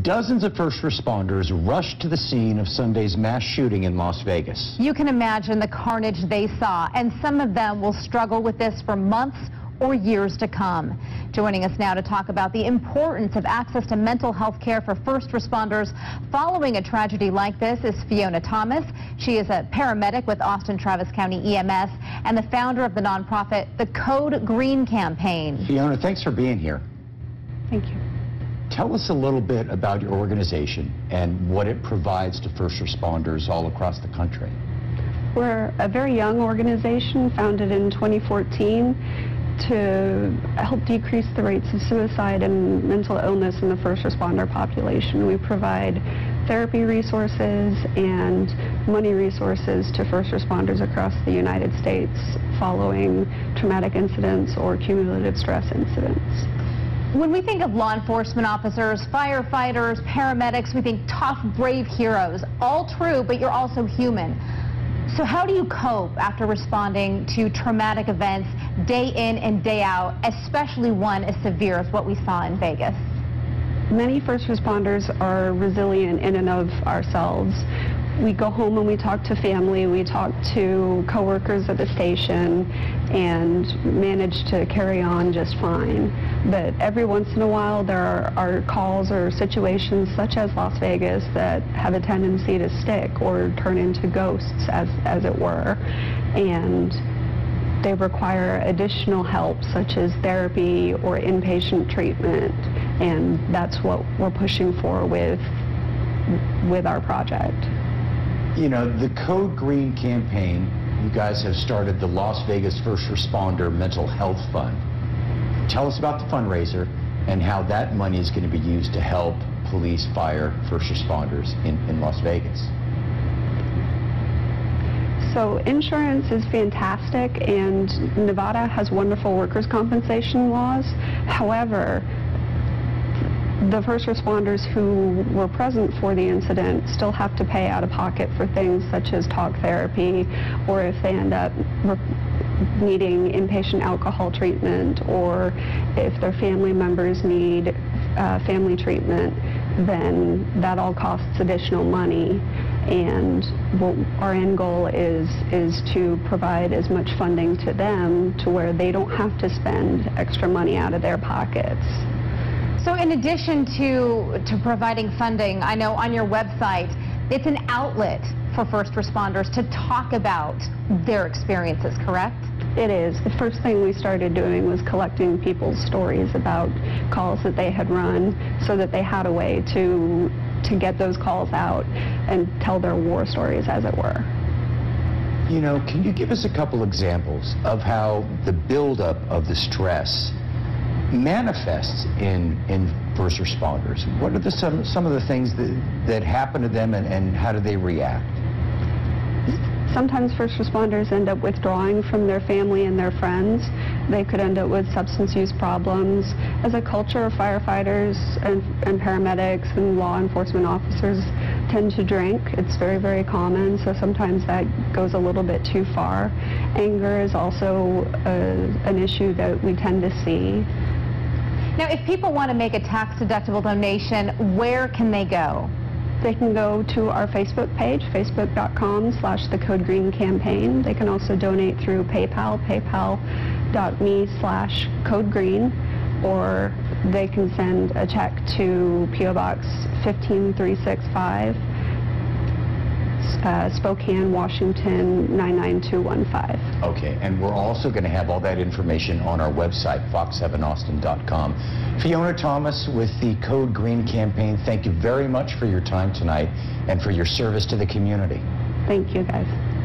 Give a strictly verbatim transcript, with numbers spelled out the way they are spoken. Dozens of first responders rushed to the scene of Sunday's mass shooting in Las Vegas. You can imagine the carnage they saw, and some of them will struggle with this for months or years to come. Joining us now to talk about the importance of access to mental health care for first responders following a tragedy like this is Fiona Thomas. She is a paramedic with Austin Travis County E M S and the founder of the nonprofit The Code Green Campaign. Fiona, thanks for being here. Thank you. Tell us a little bit about your organization and what it provides to first responders all across the country. We're a very young organization, founded in twenty fourteen to help decrease the rates of suicide and mental illness in the first responder population. We provide therapy resources and money resources to first responders across the United States following traumatic incidents or cumulative stress incidents. When we think of law enforcement officers, firefighters, paramedics, we think tough, brave heroes. All true, but you're also human. So how do you cope after responding to traumatic events day in and day out, especially one as severe as what we saw in Vegas? Many first responders are resilient in and of ourselves. We go home and we talk to family, we talk to coworkers at the station, and manage to carry on just fine. But every once in a while there are, are calls or situations such as Las Vegas that have a tendency to stick or turn into ghosts, as, as it were. And they require additional help, such as therapy or inpatient treatment. And that's what we're pushing for with, with our project. You know, the Code Green campaign, you guys have started the Las Vegas First Responder Mental Health Fund. Tell us about the fundraiser and how that money is going to be used to help police, fire, first responders in, in Las Vegas. So insurance is fantastic, and Nevada has wonderful workers' compensation laws. However, the first responders who were present for the incident still have to pay out of pocket for things such as talk therapy, or if they end up needing inpatient alcohol treatment, or if their family members need uh, family treatment, then that all costs additional money. And what our end goal is is to provide as much funding to them to where they don't have to spend extra money out of their pockets. So in addition to, to providing funding, I know on your website, it's an outlet for first responders to talk about their experiences, correct? It is. The first thing we started doing was collecting people's stories about calls that they had run so that they had a way to, to get those calls out and tell their war stories, as it were. You know, can you give us a couple examples of how the buildup of the stress manifests in in first responders? What are the some some of the things that that happen to them, and, and how do they react? Sometimes first responders end up withdrawing from their family and their friends. They could end up with substance use problems. As a culture, firefighters and, and paramedics and law enforcement officers tend to drink. It's very, very common, so sometimes that goes a little bit too far. Anger is also a, an issue that we tend to see. Now, if people want to make a tax-deductible donation, where can they go? They can go to our Facebook page, facebook.com slash the Code Green Campaign. They can also donate through PayPal, paypal.me slash Code Green, or they can send a check to P O Box one five three six five, uh, Spokane, Washington nine nine two one five. Okay, and we're also going to have all that information on our website, fox seven austin dot com. Fiona Thomas with the Code Green campaign, thank you very much for your time tonight and for your service to the community. Thank you, guys.